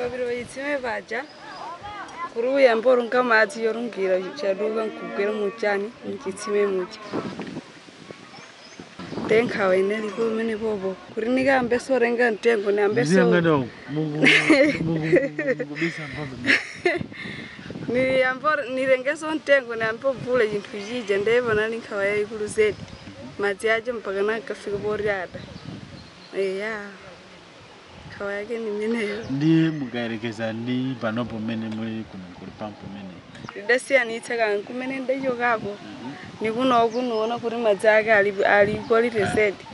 babirwayitsime baja kuruwe yambora nkamazi yorumbira cyaruga nkugwera mu cyane nkitsime muke denka wene liko mene bobo kuri nigambe sorenga ntengo nambe so ni yambora nirengeso ntengo nambe bule yintujije ndebona ninkawaye ikuru zedi mazi yaje mpaka nakafika boryada eya ni mugarekeza ni banopo mene muri kumukuri pampo mene ndasiya nitsaga kumene ndayogabo nikuno kunuona kuri madzaga ali kwali resedi